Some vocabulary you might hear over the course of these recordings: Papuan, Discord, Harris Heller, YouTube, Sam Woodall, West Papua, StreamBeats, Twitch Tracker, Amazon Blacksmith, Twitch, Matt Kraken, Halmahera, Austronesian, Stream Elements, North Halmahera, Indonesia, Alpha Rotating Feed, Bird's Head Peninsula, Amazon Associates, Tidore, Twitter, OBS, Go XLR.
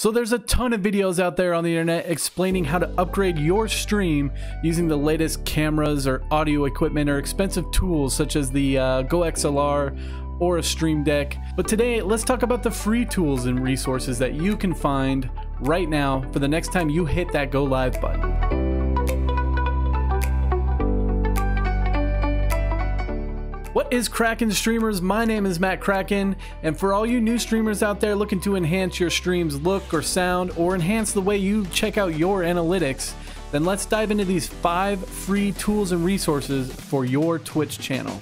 So there's a ton of videos out there on the internet explaining how to upgrade your stream using the latest cameras or audio equipment or expensive tools such as the Go XLR or a Stream Deck. But today, let's talk about the free tools and resources that you can find right now for the next time you hit that go live button. What is crackin' streamers? My name is Matt Kraken, and for all you new streamers out there looking to enhance your stream's look or sound or enhance the way you check out your analytics, then let's dive into these 5 free tools and resources for your Twitch channel.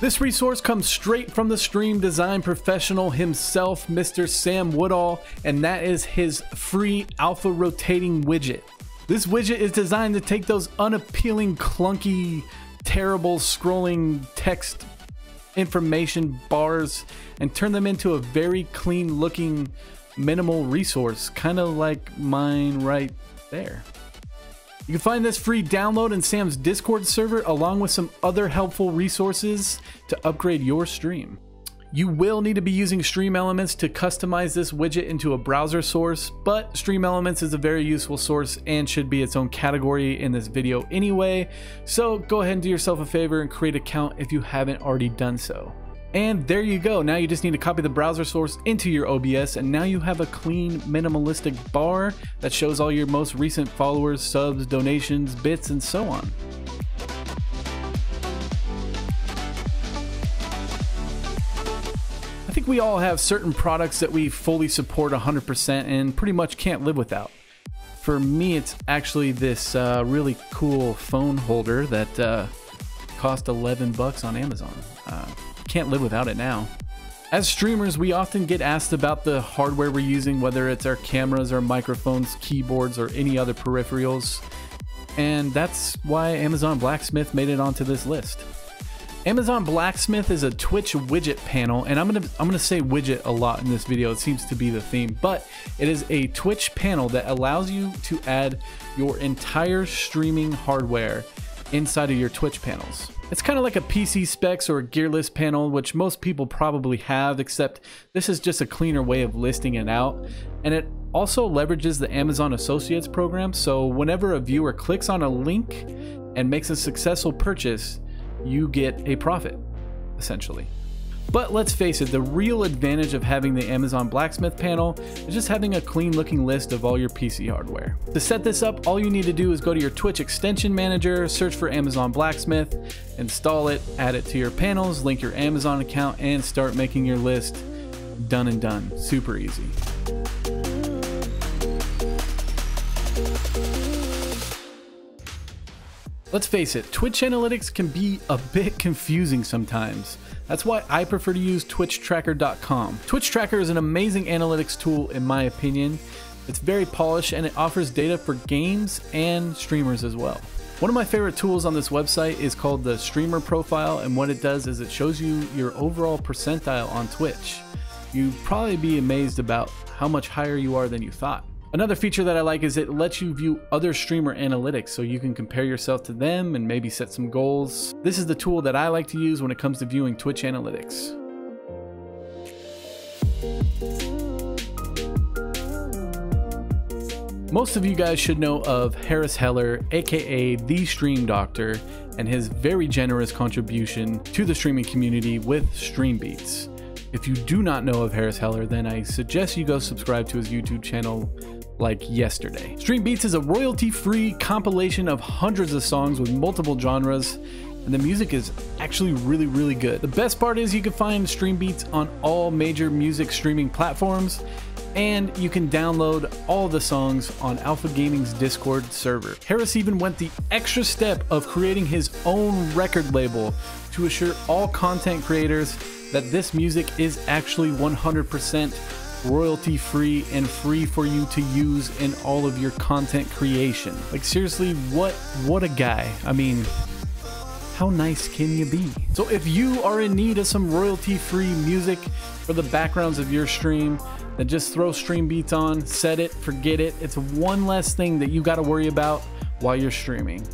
This resource comes straight from the stream design professional himself, Mr. Sam Woodall, and that is his free Alpha Rotating widget. This widget is designed to take those unappealing, clunky, terrible scrolling text information bars and turn them into a very clean looking, minimal resource, kind of like mine right there. You can find this free download in Sam's Discord server along with some other helpful resources to upgrade your stream. You will need to be using Stream Elements to customize this widget into a browser source, but Stream Elements is a very useful source and should be its own category in this video anyway, so go ahead and do yourself a favor and create an account if you haven't already done so. And there you go, now you just need to copy the browser source into your OBS, and now you have a clean, minimalistic bar that shows all your most recent followers, subs, donations, bits, and so on. I think we all have certain products that we fully support 100% and pretty much can't live without. For me, it's actually this really cool phone holder that cost 11 bucks on Amazon. Can't live without it now. As streamers, we often get asked about the hardware we're using, whether it's our cameras, our microphones, keyboards, or any other peripherals. And that's why Amazon Blacksmith made it onto this list. Amazon Blacksmith is a Twitch widget panel, and I'm gonna say widget a lot in this video, it seems to be the theme, but it is a Twitch panel that allows you to add your entire streaming hardware inside of your Twitch panels. It's kind of like a PC specs or a gear list panel, which most people probably have, except this is just a cleaner way of listing it out. And it also leverages the Amazon Associates program, so whenever a viewer clicks on a link and makes a successful purchase, you get a profit, essentially. But let's face it, the real advantage of having the Amazon Blacksmith panel is just having a clean looking list of all your PC hardware. To set this up, all you need to do is go to your Twitch extension manager, search for Amazon Blacksmith, install it, add it to your panels, link your Amazon account, and start making your list. Done and done. Super easy. Let's face it, Twitch analytics can be a bit confusing sometimes. That's why I prefer to use twitchtracker.com. Twitch Tracker is an amazing analytics tool in my opinion. It's very polished and it offers data for games and streamers as well. One of my favorite tools on this website is called the Streamer Profile, and what it does is it shows you your overall percentile on Twitch. You'd probably be amazed about how much higher you are than you thought. Another feature that I like is it lets you view other streamer analytics so you can compare yourself to them and maybe set some goals. This is the tool that I like to use when it comes to viewing Twitch analytics. Most of you guys should know of Harris Heller, aka The Stream Doctor, and his very generous contribution to the streaming community with StreamBeats. If you do not know of Harris Heller, then I suggest you go subscribe to his YouTube channel like yesterday. StreamBeats is a royalty-free compilation of hundreds of songs with multiple genres, and the music is actually really, really good. The best part is you can find StreamBeats on all major music streaming platforms, and you can download all the songs on Alpha Gaming's Discord server. Harris even went the extra step of creating his own record label to assure all content creators that this music is actually 100% royalty-free and free for you to use in all of your content creation. Like seriously, what a guy. I mean, how nice can you be? So if you are in need of some royalty-free music for the backgrounds of your stream, then just throw StreamBeats on, set it, forget it. It's one less thing that you gotta worry about while you're streaming.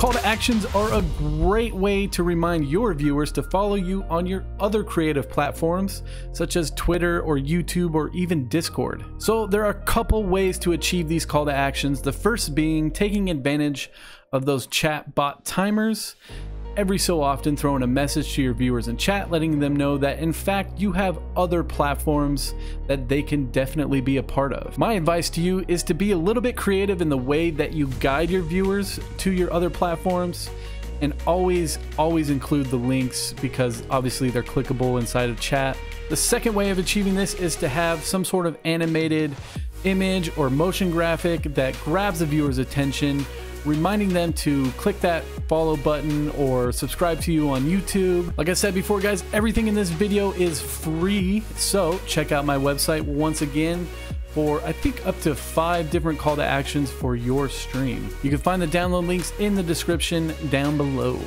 Call to actions are a great way to remind your viewers to follow you on your other creative platforms, such as Twitter or YouTube or even Discord. So there are a couple ways to achieve these call to actions. The first being taking advantage of those chat bot timers. Every so often throwing a message to your viewers in chat, letting them know that in fact you have other platforms that they can definitely be a part of. My advice to you is to be a little bit creative in the way that you guide your viewers to your other platforms, and always include the links, because obviously they're clickable inside of chat. The second way of achieving this is to have some sort of animated image or motion graphic that grabs the viewer's attention, reminding them to click that follow button or subscribe to you on YouTube. Like I said before, guys, everything in this video is free, so check out my website once again for I think up to 5 different call to actions for your stream. You can find the download links in the description down below.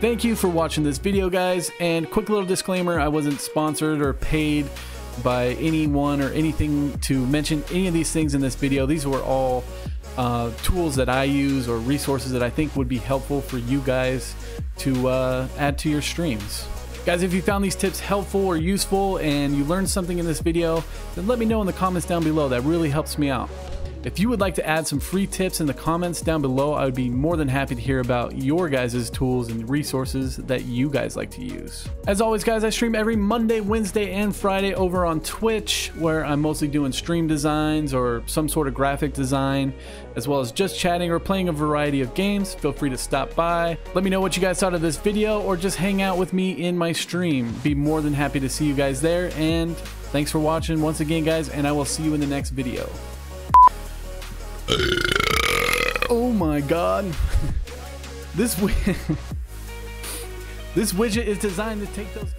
Thank you for watching this video, guys, and quick little disclaimer, I wasn't sponsored or paid by anyone or anything to mention any of these things in this video. These were all tools that I use or resources that I think would be helpful for you guys to add to your streams. Guys, if you found these tips helpful or useful and you learned something in this video, then let me know in the comments down below. That really helps me out. If you would like to add some free tips in the comments down below, I would be more than happy to hear about your guys' tools and resources that you guys like to use. As always, guys, I stream every Monday, Wednesday, and Friday over on Twitch, where I'm mostly doing stream designs or some sort of graphic design, as well as just chatting or playing a variety of games. Feel free to stop by. Let me know what you guys thought of this video, or just hang out with me in my stream. Be more than happy to see you guys there, and thanks for watching once again, guys, and I will see you in the next video. Oh my god. This widget is designed to take those